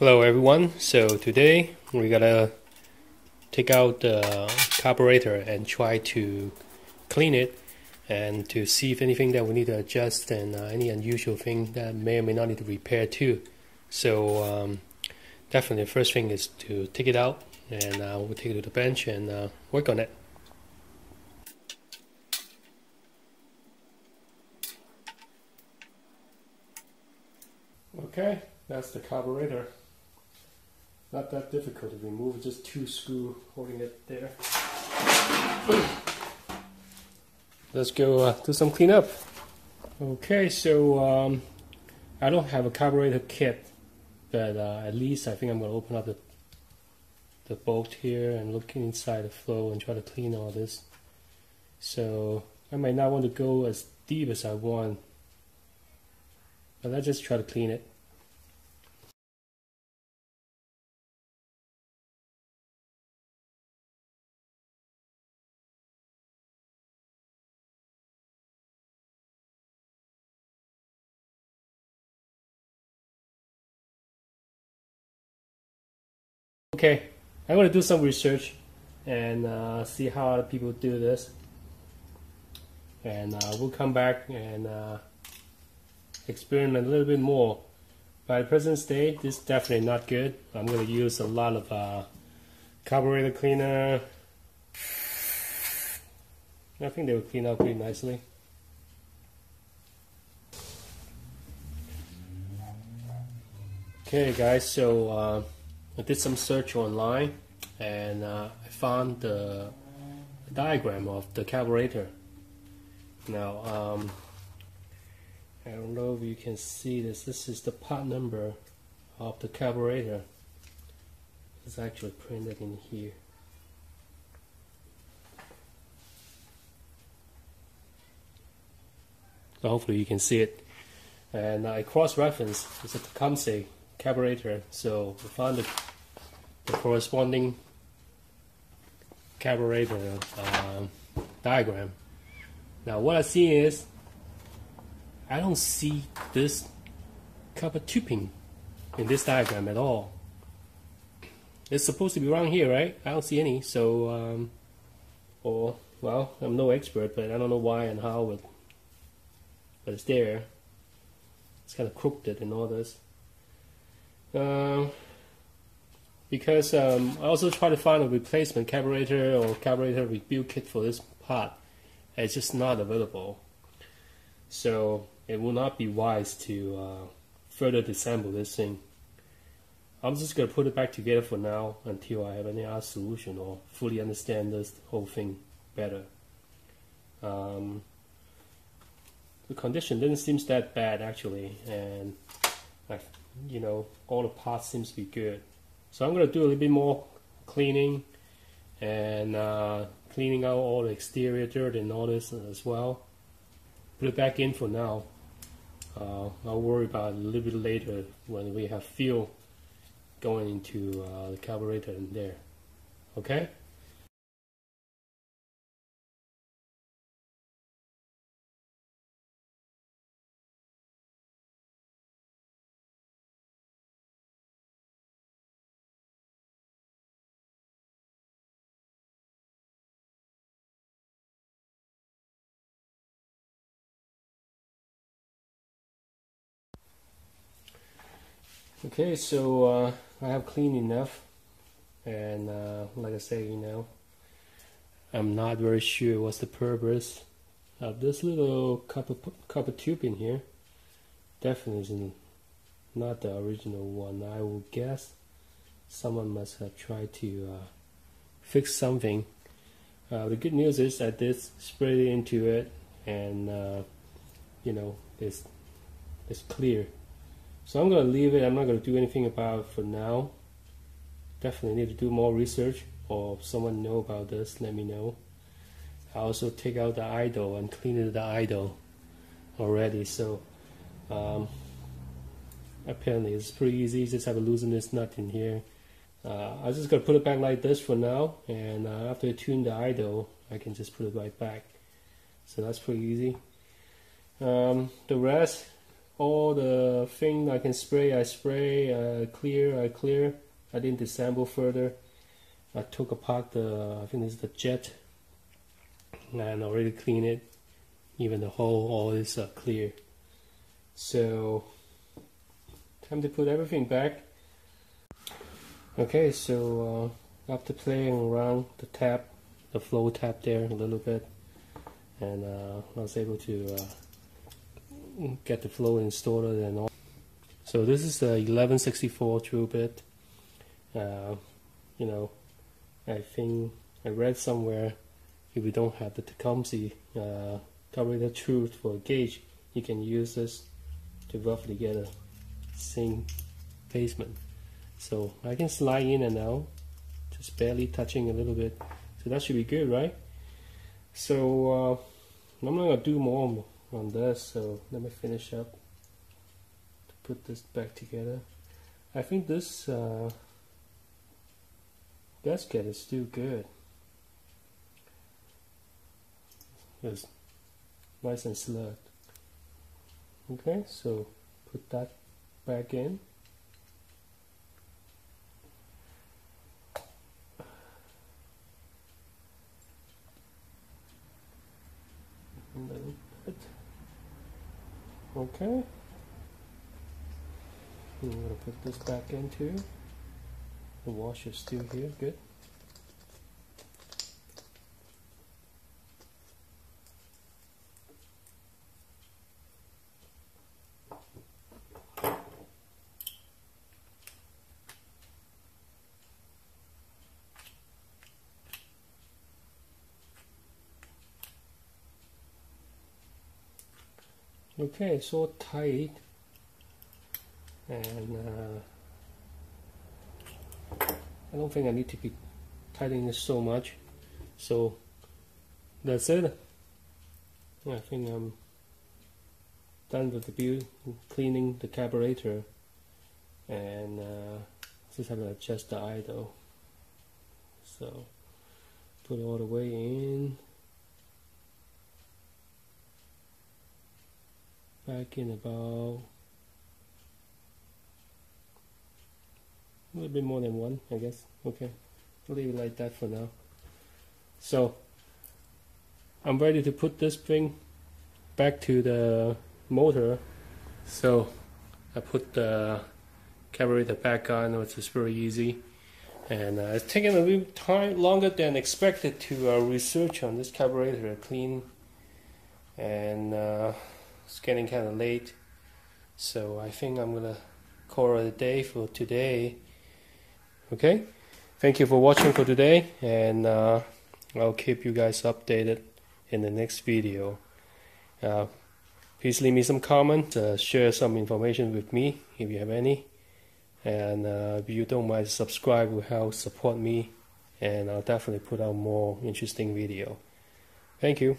Hello everyone, so today we're gonna take out the carburetor and try to clean it and to see if anything that we need to adjust and any unusual thing that may or may not need to repair too. So definitely the first thing is to take it out and we'll take it to the bench and work on it. Okay, that's the carburetor. Not that difficult to remove, just two screws holding it there. Let's go do some cleanup. Okay, so I don't have a carburetor kit, but at least I think I'm going to open up the bolt here and look inside the flow and try to clean all this. So I might not want to go as deep as I want, but let's just try to clean it. Okay, I'm going to do some research and see how other people do this, and we'll come back and experiment a little bit more. By the present state, this is definitely not good. I'm going to use a lot of carburetor cleaner. I think they will clean up pretty nicely. Okay guys, so I did some search online and I found the diagram of the carburetor. Now I don't know if you can see this. This is the part number of the carburetor. It's actually printed in here. So hopefully you can see it. And I cross-referenced. It's a Tecumseh carburetor, so we found the corresponding carburetor diagram. Now what I see is I don't see this copper tubing in this diagram at all. It's supposed to be around here, right? I don't see any, so or well, I'm no expert, but I don't know why and how it, but it's there. It's kind of crooked and all this. Because I also try to find a replacement carburetor or carburetor rebuild kit for this part. It's just not available, so it will not be wise to further disassemble this thing. I'm just gonna put it back together for now until I have any other solution or fully understand this whole thing better. The condition didn't seem that bad actually, and you know, all the parts seems to be good. So I'm going to do a little bit more cleaning and cleaning out all the exterior dirt and all this as well. Put it back in for now. I'll worry about it a little bit later when we have fuel going into the carburetor in there. Okay? Okay, so I have cleaned enough, and like I say, you know, I'm not very sure what's the purpose of this little copper tube in here. Definitely isn't not the original one. I would guess someone must have tried to fix something. The good news is that this sprayed into it, and you know, it's clear. So I'm going to leave it. I'm not going to do anything about it for now. Definitely need to do more research, or if someone know about this, let me know. I also take out the idle and clean the idle already, so apparently it's pretty easy. Just have a looseness nut in here. I'm just going to put it back like this for now, and after I tune the idle, I can just put it right back. So that's pretty easy. The rest, all the thing I can spray, I spray, I clear. I didn't disassemble further. I took apart the, I think it's the jet, and already cleaned it. Even the hole, all is clear. So time to put everything back. Okay, so after playing around the tap, the flow tap there a little bit, and I was able to get the flow installed and all. So this is the 1164 drill bit. You know, I think I read somewhere, if you don't have the Tecumseh carburetor tool for a gauge, you can use this to roughly get a same placement. So I can slide in and out, just barely touching a little bit. So that should be good, right? So I'm not gonna do more on this. So let me finish up to put this back together. I think this gasket is still good. It's nice and slurred. Okay, so put that back in. Okay, I'm going to put this back in too. The wash is still here, good. Okay, it's all tight, and I don't think I need to be tightening this so much. So that's it. I think I'm done with the build, cleaning the carburetor, and just have to adjust the idle. So put it all the way in. Back in about a little bit more than one, I guess. Okay, I'll leave it like that for now. So I'm ready to put this thing back to the motor. So I put the carburetor back on, which is very easy, and it's taken a little time longer than expected to research on this carburetor clean, and it's getting kind of late, so I think I'm gonna call it a day for today. Okay, thank you for watching for today, and I'll keep you guys updated in the next video. Please leave me some comments, share some information with me if you have any, and if you don't mind, subscribe will help support me, and I'll definitely put out more interesting video. Thank you.